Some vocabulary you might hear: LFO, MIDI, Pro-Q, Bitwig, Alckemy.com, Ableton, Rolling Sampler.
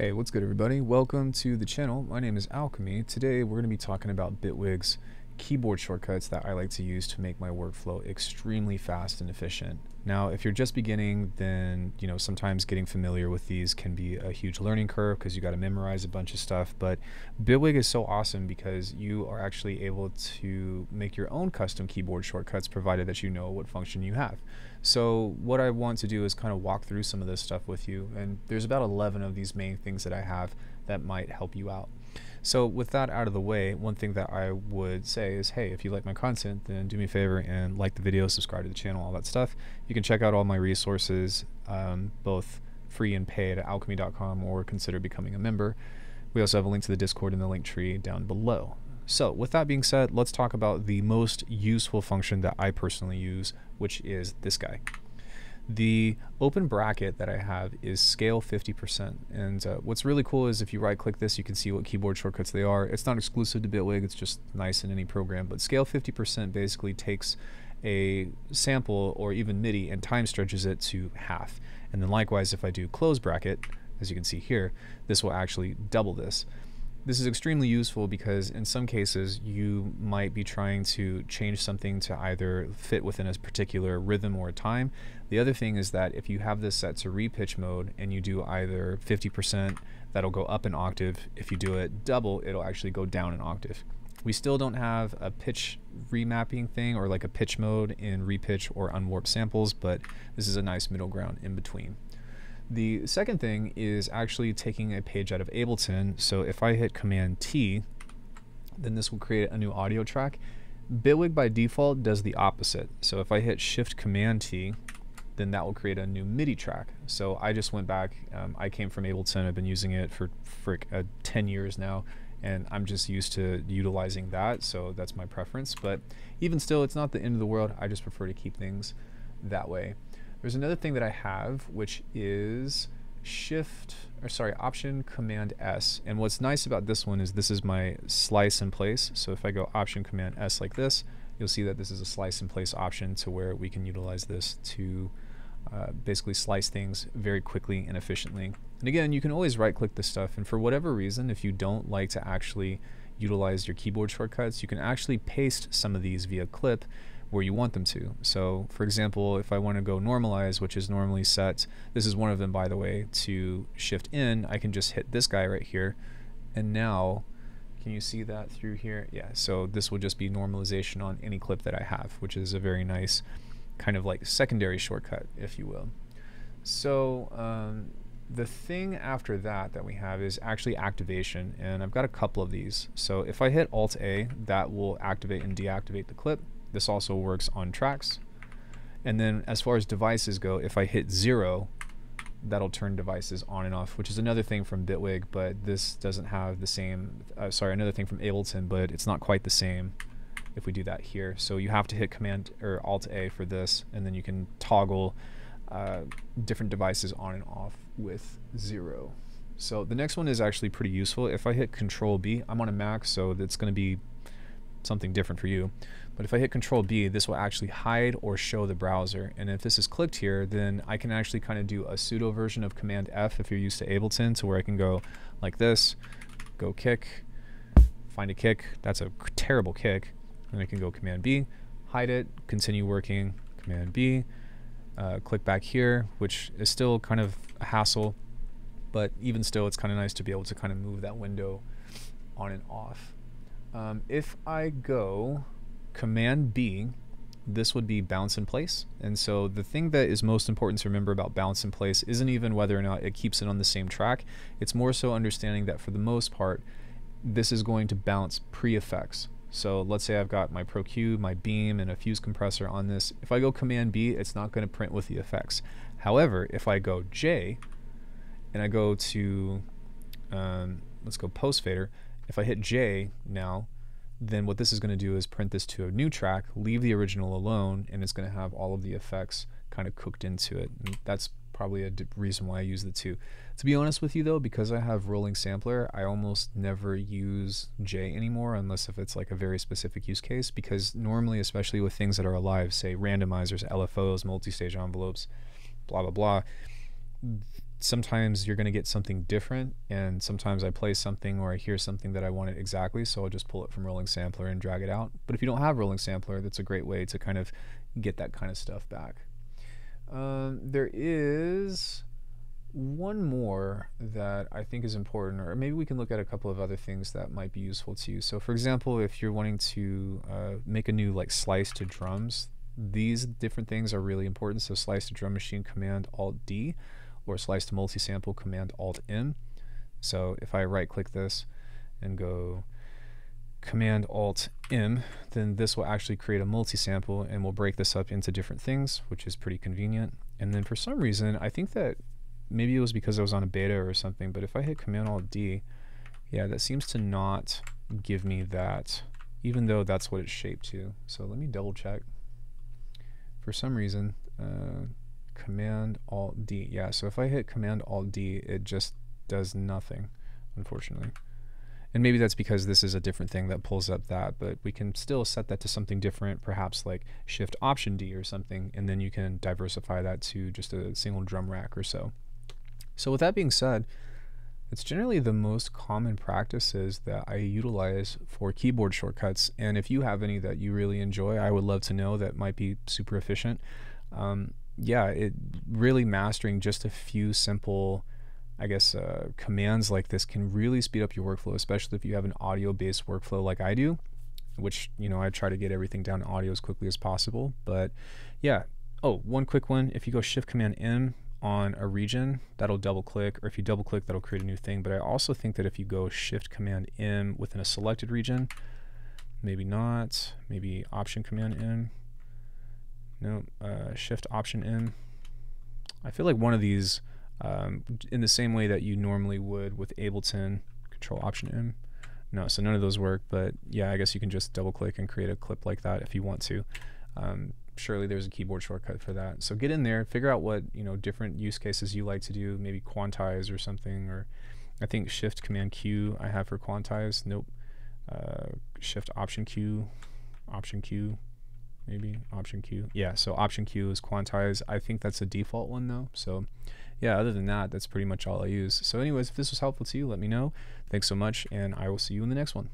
Hey, what's good everybody? Welcome to the channel. My name is Alckemy. Today we're going to be talking about Bitwig's keyboard shortcuts that I like to use to make my workflow extremely fast and efficient. Now, if you're just beginning, then sometimes getting familiar with these can be a huge learning curve because you got to memorize a bunch of stuff, but Bitwig is so awesome because you are actually able to make your own custom keyboard shortcuts provided that you know what function you have. So what I want to do is kind of walk through some of this stuff with you, and there's about 11 of these main things that I have that might help you out. So with that out of the way, one thing that I would say is, hey, if you like my content, then do me a favor and like the video, subscribe to the channel, all that stuff. You can check out all my resources, both free and paid at Alckemy.com, or consider becoming a member. We also have a link to the Discord in the link tree down below. So with that being said, let's talk about the most useful function that I personally use, which is this guy. The open bracket that I have is scale 50%, and what's really cool is if you right click this, you can see what keyboard shortcuts they are. It's not exclusive to Bitwig, it's just nice in any program, but scale 50% basically takes a sample or even MIDI and time stretches it to half. And then likewise, if I do close bracket, as you can see here, this will actually double this. This is extremely useful because in some cases you might be trying to change something to either fit within a particular rhythm or time. The other thing is that if you have this set to repitch mode and you do either 50%, that'll go up an octave. If you do it double, it'll actually go down an octave. We still don't have a pitch remapping thing or like a pitch mode in repitch or unwarp samples, but this is a nice middle ground in between. The second thing is actually taking a page out of Ableton. So if I hit Command T, then this will create a new audio track. Bitwig by default does the opposite. So if I hit Shift Command T, then that will create a new MIDI track. So I just went back, I came from Ableton, I've been using it for frick 10 years now, and I'm just used to utilizing that, so that's my preference. But even still, it's not the end of the world, I just prefer to keep things that way. There's another thing that I have, which is Option Command S. And what's nice about this one is this is my slice in place. So if I go Option Command S like this, you'll see that this is a slice in place option to where we can utilize this to basically slice things very quickly and efficiently. And again, you can always right click this stuff. And for whatever reason, if you don't like to actually utilize your keyboard shortcuts, you can actually paste some of these via clip where you want them to. So for example, if I want to go normalize, which is normally set, this is one of them by the way, to Shift N, I can just hit this guy right here. And now, can you see that through here? Yeah, so this will just be normalization on any clip that I have, which is a very nice kind of like secondary shortcut, if you will. So the thing after that that we have is actually activation, and I've got a couple of these. So if I hit Alt A, that will activate and deactivate the clip. This also works on tracks. And then as far as devices go, if I hit 0, that'll turn devices on and off, which is another thing from Bitwig, but this doesn't have the same, another thing from Ableton, but it's not quite the same if we do that here. So you have to hit Command or Alt A for this, and then you can toggle different devices on and off with 0. So the next one is actually pretty useful. If I hit Control B, I'm on a Mac, so that's gonna be something different for you. But if I hit Control B, this will actually hide or show the browser. And if this is clicked here, then I can actually kind of do a pseudo version of Command F if you're used to Ableton, to where I can go like this, go kick, find a kick, that's a terrible kick. And I can go Command B, hide it, continue working, Command B, click back here, which is still kind of a hassle, but even still, it's kind of nice to be able to kind of move that window on and off. If I go Command B, this would be bounce in place. And so the thing that is most important to remember about bounce in place isn't even whether or not it keeps it on the same track. It's more so understanding that for the most part, this is going to bounce pre-effects. So let's say I've got my Pro-Q, my beam, and a fuse compressor on this. If I go Command B, it's not going to print with the effects. However, if I go J and I go to, let's go post fader. If I hit J now, then what this is going to do is print this to a new track, leave the original alone, and it's going to have all of the effects kind of cooked into it. And that's probably a reason why I use the two. To be honest with you though, because I have Rolling Sampler, I almost never use J anymore, unless if it's like a very specific use case, because normally, especially with things that are alive, say randomizers, LFOs, multi-stage envelopes, blah, blah, blah, sometimes you're going to get something different, and sometimes I play something or I hear something that I want it exactly, so I'll just pull it from Rolling Sampler and drag it out. But if you don't have Rolling Sampler, that's a great way to kind of get that kind of stuff back. There is one more that I think is important, or maybe we can look at a couple of other things that might be useful to you. So for example, if you're wanting to make a new like slice to drums, these different things are really important. So slice to drum machine, command alt D, or slice to multi-sample, command alt M. So if I right click this and go command alt M, then this will actually create a multi-sample and we'll break this up into different things, which is pretty convenient. And then for some reason, I think that maybe it was because I was on a beta or something, but if I hit command alt D, yeah, that seems to not give me that, even though that's what it's shaped to. So let me double check. For some reason, command alt D, yeah, so if I hit command alt D, it just does nothing, unfortunately. And maybe that's because this is a different thing that pulls up that, but we can still set that to something different, perhaps like shift option D or something, and then you can diversify that to just a single drum rack or so. So with that being said, it's generally the most common practices that I utilize for keyboard shortcuts. And if you have any that you really enjoy, I would love to know, that might be super efficient. Yeah, it really, mastering just a few simple, I guess, commands like this can really speed up your workflow, especially if you have an audio-based workflow like I do, which, you know, I try to get everything down to audio as quickly as possible. But yeah, oh, one quick one, if you go shift command M on a region, that'll double click, or if you double click, that'll create a new thing. But I also think that if you go shift command M within a selected region, maybe not, maybe option command M, no, shift option M. I feel like one of these, in the same way that you normally would with Ableton, control option M. No, so none of those work, but yeah, I guess you can just double click and create a clip like that if you want to. Surely there's a keyboard shortcut for that. So get in there, figure out what, you know, different use cases you like to do, maybe quantize or something, or I think shift command Q I have for quantize. Nope. Shift option Q, maybe option Q. Yeah, so option Q is quantize. I think that's a default one though. So yeah, other than that, that's pretty much all I use. So anyways, if this was helpful to you, let me know. Thanks so much, and I will see you in the next one.